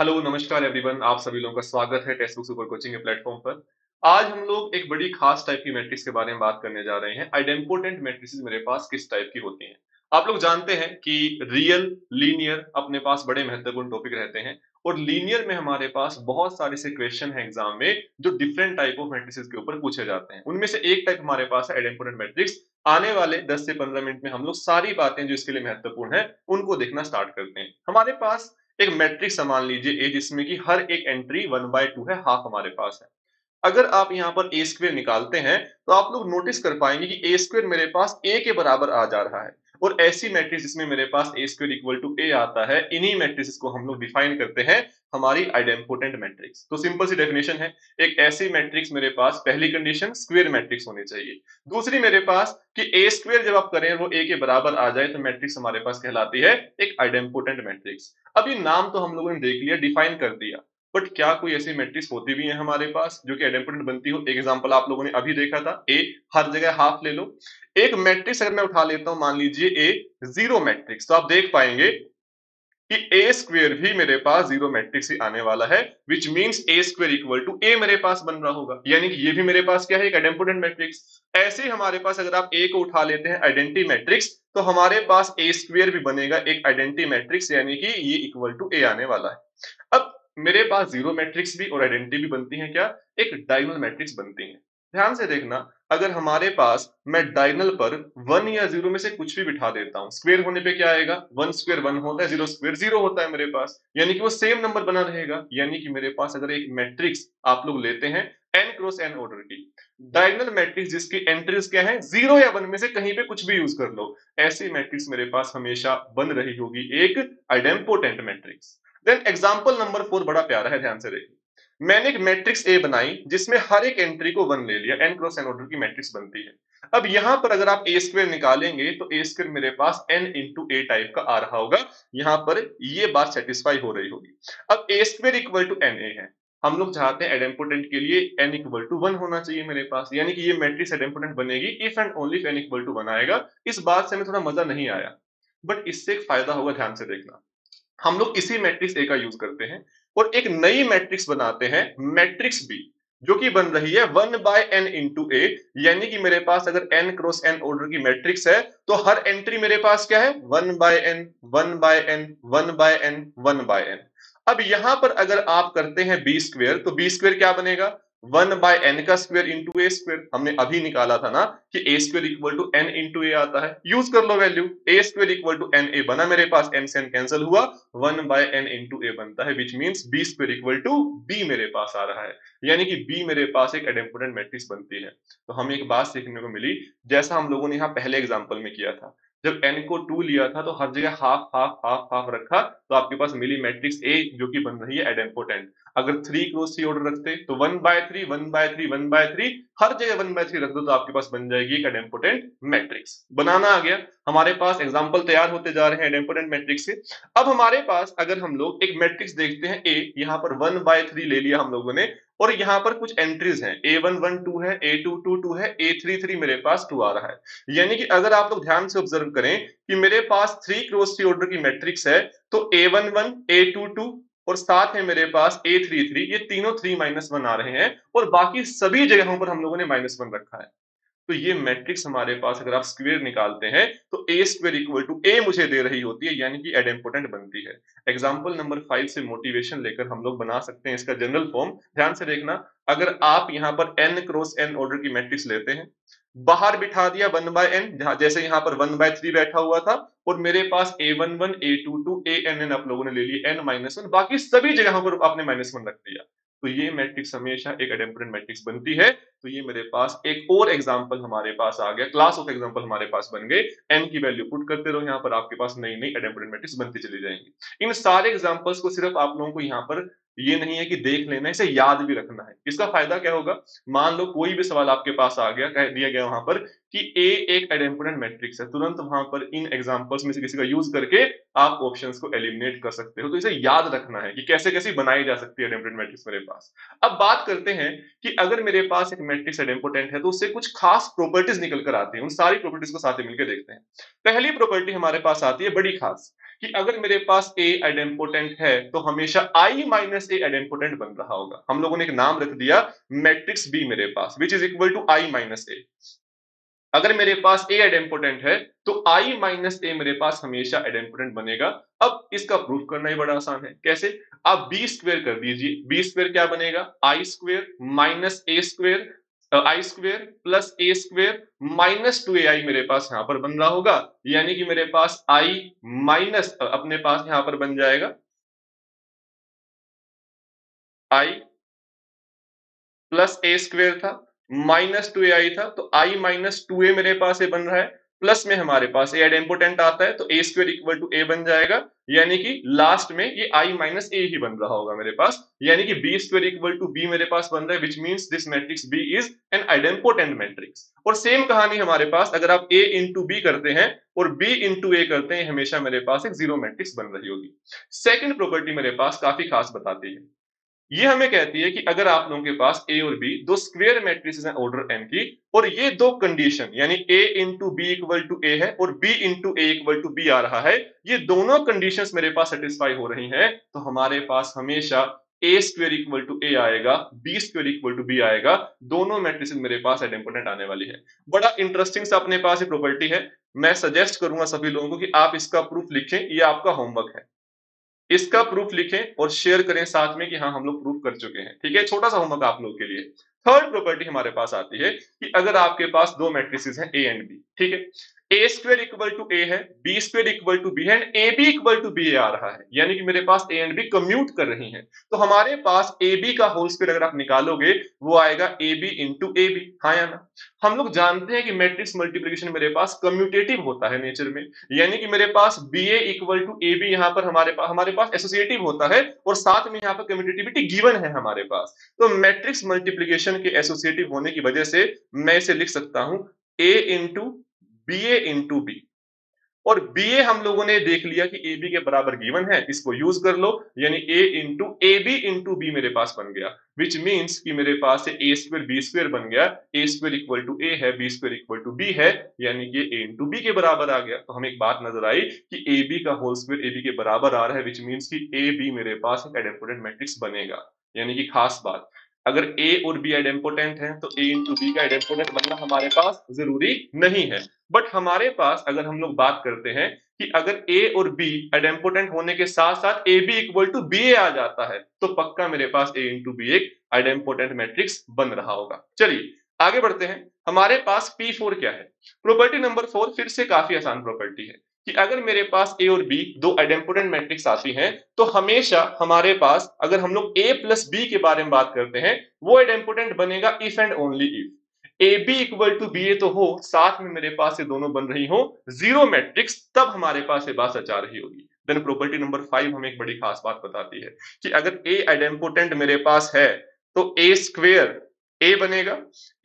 Hello नमस्कार everyone, आप सभी लोगों का स्वागत है टेक्स्टबुक सुपर कोचिंग के प्लेटफॉर्म पर। आज हम लोग एक बड़ी खास टाइप की मैट्रिक्स के बारे में बात करने जा रहे हैं। आइडेम्पोटेंट मैट्रिसेस मेरे पास किस टाइप की होती हैं? आप लोग जानते हैं कि रियल लीनियर अपने पास बड़े महत्वपूर्ण टॉपिक रहते हैं और लीनियर में हमारे पास बहुत सारे से क्वेश्चन है एग्जाम में जो डिफरेंट टाइप ऑफ मैट्रिसेस के ऊपर पूछे जाते हैं। उनमें से एक टाइप हमारे पास है आइडेम्पोटेंट मैट्रिक्स। आने वाले 10 से 15 मिनट में हम लोग सारी बातें जो इसके लिए महत्वपूर्ण है उनको देखना स्टार्ट करते हैं। हमारे पास एक मैट्रिक्स मान लीजिए ए, जिसमें कि हर एक एंट्री 1/2 है, हाफ हमारे पास है। अगर आप यहाँ पर ए स्क्वेयर निकालते हैं तो आप लोग नोटिस कर पाएंगे कि ए स्क्वेयर मेरे पास ए के बराबर आ जा रहा है और ऐसी मैट्रिक्स जिसमें मेरे पास A square equal to A आता है, इन्हीं मैट्रिक्स को हम लोग डिफाइन करते हैं हमारी आइडेम्पोटेंट मैट्रिक्स। तो सिंपल सी डेफिनेशन है, एक ऐसी मैट्रिक्स मेरे पास पहली कंडीशन स्क्वेयर मैट्रिक्स होनी चाहिए, दूसरी मेरे पास कि ए स्क्वेयर जब आप करें वो ए के बराबर आ जाए तो मैट्रिक्स हमारे पास कहलाती है एक आइडेम्पोटेंट मैट्रिक्स। अब ये नाम तो हम लोगों ने देख लिया, डिफाइन कर दिया, बट क्या कोई ऐसी मैट्रिक्स होती भी है हमारे पास जो कि आइडेम्पोटेंट बनती हो? एक एग्जांपल आप लोगों ने अभी देखा था, ए हर जगह हाफ ले लो। एक मैट्रिक्स अगर मैं उठा लेता हूं, मान लीजिए ए जीरो मैट्रिक्स, तो आप देख पाएंगे कि ए स्क्वायर भी मेरे पास जीरो मैट्रिक्स ही आने वाला है, which means A square equal to A मेरे पास बन रहा होगा, यानी कि ये भी मेरे पास क्या है, एक आइडेम्पोटेंट मैट्रिक्स। ऐसे ही हमारे पास अगर आप ए को उठा लेते हैं आइडेंटिटी मैट्रिक्स, तो हमारे पास ए स्क्वायर भी बनेगा एक आइडेंटिटी मैट्रिक्स, यानी कि ये इक्वल टू ए आने वाला है। अब मेरे पास जीरो मैट्रिक्स भी और आइडेंटिटी भी बनती है क्या, एक डायगोनल मैट्रिक्स बनती है। ध्यान से देखना, अगर हमारे पास मैं डायगोनल पर 1 या 0 में से कुछ भी बिठा देता हूं, स्क्वायर होने पे क्या आएगा, 1 स्क्वायर 1 होता है, 0 स्क्वायर 0 होता है मेरे पास, यानी कि वो सेम नंबर बना रहेगा। यानी कि मेरे पास अगर एक मैट्रिक्स आप लोग लेते हैं n×n ऑर्डर की डायगोनल मैट्रिक्स जिसकी एंट्रीज क्या है, 0 या 1 में से कहीं पे कुछ भी यूज कर लो, ऐसी मैट्रिक्स मेरे पास हमेशा बन रही होगी एक आइडेम्पोटेंट मैट्रिक्स। एग्जाम्पल नंबर 4 बड़ा प्यारा है, ध्यान से देखिए। मैंने एक मैट्रिक्स A बनाई जिसमें हर एक एंट्री को 1 ले लिया, n×n ऑर्डर की मैट्रिक्स बनती है। अब यहां पर अगर आप a स्क्वायर निकालेंगे तो a स्क्वायर मेरे पास n×a टाइप का आ रहा होगा, यहां पर ये बात सेटिस्फाई हो रही होगी। अब a square equal to na है, हम लोग चाहते हैं आइडेम्पोटेंट के लिए n इक्वल टू 1 होना चाहिए मेरे पास, यानी कि ये मैट्रिक्स आइडेम्पोटेंट बनेगी if and only n equal to 1 आएगा। इस बात से हमें थोड़ा मजा नहीं आया, बट इससे एक फायदा होगा, ध्यान से देखना। हम लोग इसी मैट्रिक्स ए का यूज करते हैं और एक नई मैट्रिक्स बनाते हैं मैट्रिक्स बी, जो कि बन रही है 1/n×a, यानी कि मेरे पास अगर n×n ऑर्डर की मैट्रिक्स है तो हर एंट्री मेरे पास क्या है, 1/n 1/n 1/n 1/n। अब यहां पर अगर आप करते हैं बी स्क्वेयर, तो बी स्क्वेयर क्या बनेगा, 1/n का स्क्वायर इंटू ए स्क्वायर। हमने अभी निकाला था ना कि A square equal to n×a आता है, यूज कर लो value, A square equal to na बना मेरे पास, n से n कैंसिल हुआ, 1/n×a बनता है, which means b square equal to b मेरे पास आ रहा है, यानी कि b मेरे पास एक आइडेम्पोटेंट मैट्रिक्स बनती है। तो हमें एक बात सीखने को मिली, जैसा हम लोगों ने यहाँ पहले एग्जाम्पल में किया था, जब n को 2 लिया था तो हर जगह हाफ हाफ हाफ हाफ रखा, तो आपके पास मिली मैट्रिक्स A जो कि बन रही है आइडेम्पोटेंट। अगर 3×3 ऑर्डर रखते तो 1/3 1/3 1/3, हर जगह 1/3 रख दो तो आपके पास बन जाएगी एक आइडेम्पोटेंट मैट्रिक्स। बनाना आ गया, हमारे पास एग्जाम्पल तैयार होते जा रहे हैं आइडेम्पोटेंट मैट्रिक्स से। अब हमारे पास अगर हम लोग एक मैट्रिक्स देखते हैं A, यहाँ पर 1/3 ले लिया हम लोगों ने और यहाँ पर कुछ एंट्रीज हैं, a1 1 2 है, a2 2 2 है, a3 3 मेरे पास 2 आ रहा है। यानी कि अगर आप लोग ध्यान से ऑब्जर्व करें कि मेरे पास 3×3 ऑर्डर की मैट्रिक्स है, तो a1 1, a2 2 और साथ में मेरे पास a3 3, ये तीनों 3 - 1 आ रहे हैं और बाकी सभी जगहों पर हम लोगों ने -1 रखा है। तो ये मैट्रिक्स हमारे पास अगर आप स्क्वायर निकालते हैं तो a square equal to a मुझे दे रही होती है, यानी कि आइडेम्पोटेंट बनती है। एग्जाम्पल नंबर 5 से मोटिवेशन लेकर हम लोग बना सकते हैं इसका जनरल फॉर्म। ध्यान से देखना, अगर आप यहाँ पर n×n ऑर्डर की मैट्रिक्स लेते हैं, बाहर बिठा दिया 1/n, जैसे यहाँ पर 1/3 बैठा हुआ था और मेरे पास a1 1, a2 2, a n n आप लोगों ने ले लिया, n - 1, बाकी सभी जगहों पर आपने -1 रख दिया, तो ये मैट्रिक्स हमेशा एक आइडेम्पोटेंट मैट्रिक्स बनती है। तो ये मेरे पास एक और एग्जांपल हमारे पास आ गया, क्लास ऑफ एग्जांपल हमारे पास बन गए। n की वैल्यू पुट करते रहो, यहाँ पर आपके पास नई नई आइडेम्पोटेंट मैट्रिक्स बनती चली जाएंगी। इन सारे एग्जांपल्स को सिर्फ आप लोगों को यहाँ पर ये नहीं है कि देख लेना है, इसे याद भी रखना है। इसका फायदा क्या होगा, मान लो कोई भी सवाल आपके पास आ गया, कह दिया गया वहां पर कि A एक आइडेम्पोटेंट मैट्रिक्स है, तुरंत वहां पर इन एग्जांपल्स में से किसी का यूज करके आप ऑप्शंस को एलिमिनेट कर सकते हो। तो इसे याद रखना है कि कैसे कैसे बनाई जा सकती है आइडेम्पोटेंट मैट्रिक्स मेरे पास। अब बात करते हैं कि अगर मेरे पास एक मैट्रिक्स आइडेम्पोटेंट है तो उससे कुछ खास प्रॉपर्टीज निकल कर आती है, उन सारी प्रॉपर्टीज को साथ मिलकर देखते हैं। पहली प्रॉपर्टी हमारे पास आती है बड़ी खास, कि अगर मेरे पास A आइडेम्पोटेंट है तो हमेशा I माइनस A आइडेम्पोटेंट बन रहा होगा। हम लोगों ने एक नाम रख दिया मैट्रिक्स B मेरे पास which is equal to I minus A। अगर मेरे पास A आइडेम्पोटेंट है तो I माइनस A मेरे पास हमेशा आइडेम्पोटेंट बनेगा। अब इसका प्रूफ करना ही बड़ा आसान है। कैसे? आप B स्क्वायर कर दीजिए। B स्क्वायर क्या बनेगा? I square minus A square, I square plus A square minus 2AI मेरे पास यहाँ पर बन रहा होगा। यानी कि मेरे पास I माइनस अपने पास यहाँ पर बन जाएगा I प्लस A स्क्वायर था, माइनस 2AI था तो I माइनस 2A मेरे पास ये बन रहा है, प्लस में हमारे पास A आइडेम्पोटेंट आता है तो A square equal to A बन जाएगा। यानी कि लास्ट में ये I माइनस A ही बन रहा होगा मेरे पास। यानी कि B square equal to B मेरे पास बन रहा है, which means this matrix B is an idempotent matrix. और सेम कहानी हमारे पास अगर आप A इंटू B करते हैं और B इंटू A करते हैं, हमेशा मेरे पास एक जीरो मैट्रिक्स बन रही होगी। सेकेंड प्रॉपर्टी मेरे पास काफी खास बताती है। ये हमें कहती है कि अगर आप लोगों के पास A और B दो स्क्वायर मैट्रिसेस हैं ऑर्डर n की, और ये दो कंडीशन यानी A into B equal to A है और B into A equal to B आ रहा है, ये दोनों कंडीशंस मेरे पास सेटिस्फाई हो रही हैं, तो हमारे पास हमेशा A square equal to A आएगा, B square equal to B आएगा। दोनों मैट्रिसेस मेरे पास आइडेम्पोटेंट आने वाली है। बड़ा इंटरेस्टिंग सा अपने पास ये प्रॉपर्टी है। मैं सजेस्ट करूंगा सभी लोगों को कि आप इसका प्रूफ लिखें, ये आपका होमवर्क है। इसका प्रूफ लिखें और शेयर करें साथ में कि हाँ हम लोग प्रूफ कर चुके हैं। ठीक है, छोटा सा होमवर्क आप लोग के लिए। थर्ड प्रॉपर्टी हमारे पास आती है कि अगर आपके पास दो मैट्रिसेस हैं A एंड B, ठीक है, A square equal to A है, B square equal to B है and A B equal to B आ रहा है, यानी कि मेरे पास A एंड B कम्यूट कर रही हैं, तो हमारे पास A B का होल स्क्वायर अगर आप निकालोगे वो आएगा A B into A B। हाँ या ना? हम लोग जानते हैं कि मैट्रिक्स मल्टीप्लिकेशन मेरे पास कम्यूटेटिव होता है नेचर में, यानी कि मेरे पास B A equal to A B यहाँ पर हमारे पास एसोसिएटिव होता है और साथ में यहाँ पर कम्यूटेटिविटी गिवन है हमारे पास। तो मैट्रिक्स मल्टीप्लिकेशन के एसोसिएटिव होने की वजह से मैं इसे लिख सकता हूं A into B A into B, और बी ए हम लोगों ने देख लिया कि ए बी के बराबर गिवन है, इसको यूज कर लो, यानी A into A B into B मेरे पास बन गया, विच मीन्स कि मेरे पास ए स्क्वायर बी स्क्वायर बन गया, A square equal to A है, B square equal to B है, यानी कि ए इंटू बी के बराबर आ गया। तो हमें एक बात नजर आई कि ए बी का होल स्क्वायर ए बी के बराबर आ रहा है, विच मीन्स कि ए बी मेरे पास एक आइडेम्पोटेंट मैट्रिक्स बनेगा। यानी कि खास बात, अगर A और B आइडेम्पोटेंट हैं तो A इंटू बी का आइडेम्पोटेंट बनना हमारे पास जरूरी नहीं है। बट हमारे पास अगर हम लोग बात करते हैं कि अगर A और B आइडेम्पोटेंट होने के साथ साथ AB इक्वल टू BA आ जाता है तो पक्का मेरे पास A इंटू बी एक आइडेम्पोटेंट मैट्रिक्स बन रहा होगा। चलिए आगे बढ़ते हैं। हमारे पास P4 क्या है? प्रॉपर्टी नंबर 4 फिर से काफी आसान प्रॉपर्टी है कि अगर मेरे पास A और B दो आइडेम्पोटेंट मैट्रिक्स आती हैं तो हमेशा हमारे पास अगर हम लोग A प्लस B के बारे में बात करते हैं वो आइडेम्पोटेंट बनेगा if and only if A B equal to B A तो हो, साथ में मेरे पास ये दोनों बन रही हो जीरो मैट्रिक्स, तब हमारे पास ये बात सचा रही होगी। देन प्रॉपर्टी नंबर 5 हमें एक बड़ी खास बात बताती है कि अगर A आइडेम्पोटेंट मेरे पास है तो ए स्क्वेयर A बनेगा,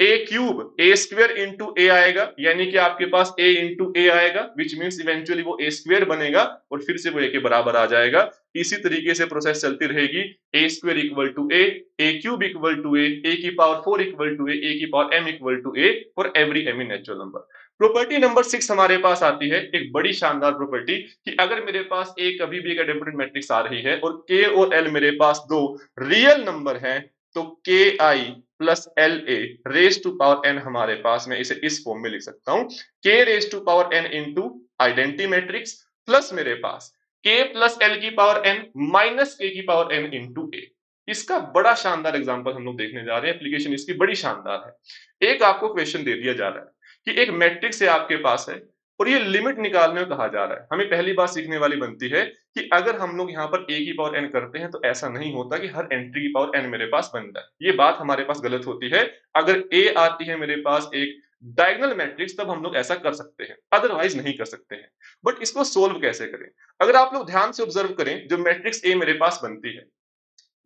A cube A square into A आएगा, यानी कि आपके पास A इंटू A आएगा, विच मीन्स इवेंचुअली वो A स्क्वायर बनेगा और फिर से वो A के बराबर आ जाएगा। इसी तरीके से प्रोसेस चलती रहेगी, A square equal to A, A cube equal to A, A की power 4 equal to A, A की power m equal to A for every m in natural number. Property number 6 हमारे पास आती है, एक बड़ी शानदार प्रॉपर्टी कि अगर मेरे पास A कभी भी एक आइडेम्पोटेंट मैट्रिक्स आ रही है और K और L मेरे पास दो रियल नंबर है तो KI plus L A raise to power N हमारे पास, मैं इसे इस फॉर्म में लिख सकता हूं के raise to power N into identity matrix plus मेरे पास के प्लस एल की पावर एन माइनस के की पावर एन इंटू ए। इसका बड़ा शानदार एग्जांपल हम लोग देखने जा रहे हैं, एप्लीकेशन इसकी बड़ी शानदार है। एक आपको क्वेश्चन दे दिया जा रहा है कि एक मैट्रिक्स है आपके पास है और ये लिमिट निकालने में कहा जा रहा है। हमें पहली बात सीखने वाली बनती है कि अगर हम लोग यहाँ पर a की पावर n करते हैं तो ऐसा नहीं होता कि हर एंट्री की पावर n मेरे पास बन जाए, ये बात हमारे पास गलत होती है। अगर a आती है मेरे पास एक डायगोनल मैट्रिक्स तब हम लोग ऐसा कर सकते हैं, अदरवाइज नहीं कर सकते हैं। बट इसको सोल्व कैसे करें? अगर आप लोग ध्यान से ऑब्जर्व करें, जो मैट्रिक्स a मेरे पास बनती है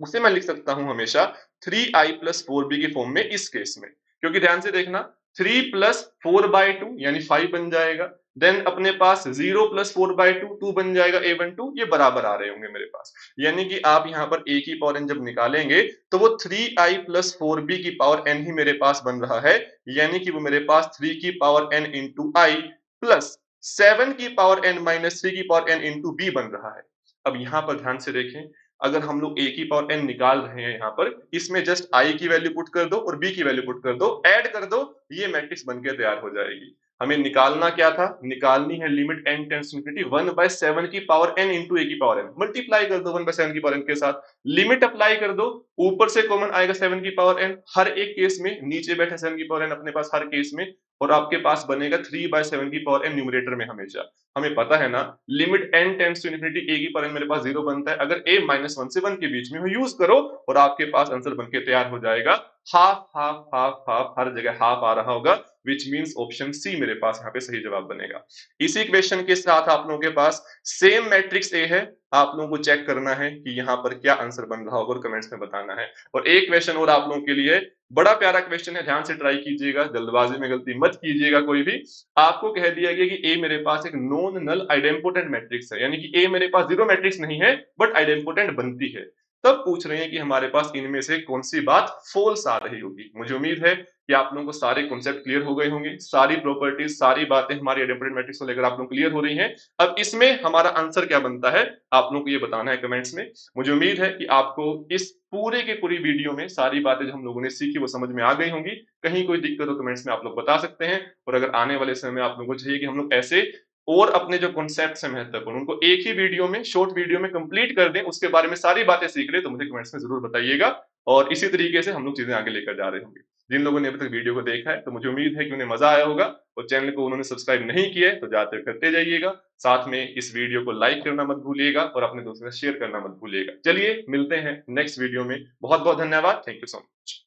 उसे मैं लिख सकता हूं हमेशा 3i प्लस 4b के फॉर्म में इस केस में, क्योंकि ध्यान से देखना 3 प्लस 4 बाई 2 यानी 5 बन जाएगा, देन अपने पास 0 प्लस 4 बाई 2 2 बन जाएगा a12, ये बराबर आ रहे होंगे मेरे पास। यानी कि आप यहाँ पर a की पावर n जब निकालेंगे तो वो 3i प्लस 4b की पावर n ही मेरे पास बन रहा है, यानी कि वो मेरे पास 3 की power n into I plus 7 की पावर n माइनस 3 की पावर n इंटू b बन रहा है। अब यहाँ पर ध्यान से देखें, अगर हम लोग a की पावर n निकाल रहे हैं यहाँ पर, इसमें जस्ट i की वैल्यू पुट कर दो और b की वैल्यू पुट कर दो, ऐड कर दो, ये मैट्रिक्स बनकर तैयार हो जाएगी। हमें निकालना क्या था, निकालनी है limit n tends to infinity 1/7 की पावर n इंटू a की पावर n, मल्टीप्लाई कर दो 1/7 की पावर n के साथ, लिमिट अप्लाई कर दो, ऊपर से कॉमन आएगा 7 की पावर n हर एक केस में, नीचे बैठे 7 की पावर n अपने पास हर केस में, और आपके पास बनेगा 3/7 की पावर n न्यूमरेटर में। हमेशा हमें पता है ना, limit n tends to infinity a की पावर n मेरे पास 0 बनता है, अगर a -1 से 1 के बीच में हो यूज करो और आपके पास आंसर बनके तैयार हो जाएगा। हाफ हाफ हाफ हाफ, हर जगह हाफ आ रहा होगा, विच मीन्स ऑप्शन सी मेरे पास यहाँ पे सही जवाब बनेगा। इसी क्वेश्चन के साथ आप लोगों के पास सेम मैट्रिक्स ए है, आप लोगों को चेक करना है कि यहाँ पर क्या आंसर बन रहा होगा और कमेंट्स में बताना है। और एक क्वेश्चन और आप लोगों के लिए, बड़ा प्यारा क्वेश्चन है, ध्यान से ट्राई कीजिएगा, जल्दबाजी में गलती मत कीजिएगा कोई भी। आपको कह दिया गया कि ए मेरे पास एक नॉन नल आइडेम्पोटेंट मैट्रिक्स है, यानी कि ए मेरे पास जीरो मैट्रिक्स नहीं है बट आइडेम्पोटेंट बनती है। तब पूछ रहे हैं कि हमारे पास इनमें से कौन सी बात फॉल्स आ रही होगी। मुझे उम्मीद है कि आप लोगों को सारे कॉन्सेप्ट क्लियर हो गए होंगे, सारी प्रॉपर्टीज, सारी बातें हमारी आइडेम्पोटेंट मैट्रिक्स को लेकर आप लोगों को क्लियर हो रही हैं। अब इसमें हमारा आंसर क्या बनता है, आप लोगों को ये बताना है कमेंट्स में। मुझे उम्मीद है कि आपको इस पूरे के पूरी वीडियो में सारी बातें जो हम लोगों ने सीखी वो समझ में आ गई होंगी। कहीं कोई दिक्कत हो कमेंट्स में आप लोग बता सकते हैं। और अगर आने वाले समय में आप लोगों को चाहिए कि हम लोग ऐसे और अपने जो कॉन्सेप्ट्स हैं महत्वपूर्ण, उनको एक ही वीडियो में, शॉर्ट वीडियो में कंप्लीट कर दें, उसके बारे में सारी बातें सीख लें, तो मुझे कमेंट्स में जरूर बताइएगा। और इसी तरीके से हम लोग चीजें आगे लेकर जा रहे होंगे। जिन लोगों ने अभी तक वीडियो को देखा है तो मुझे उम्मीद है कि उन्हें मजा आया होगा, और चैनल को उन्होंने सब्सक्राइब नहीं किया है तो जाते करते जाइएगा। साथ में इस वीडियो को लाइक करना मत भूलिएगा और अपने दोस्तों से शेयर करना मत भूलिएगा। चलिए मिलते हैं नेक्स्ट वीडियो में, बहुत बहुत धन्यवाद, थैंक यू सो मच।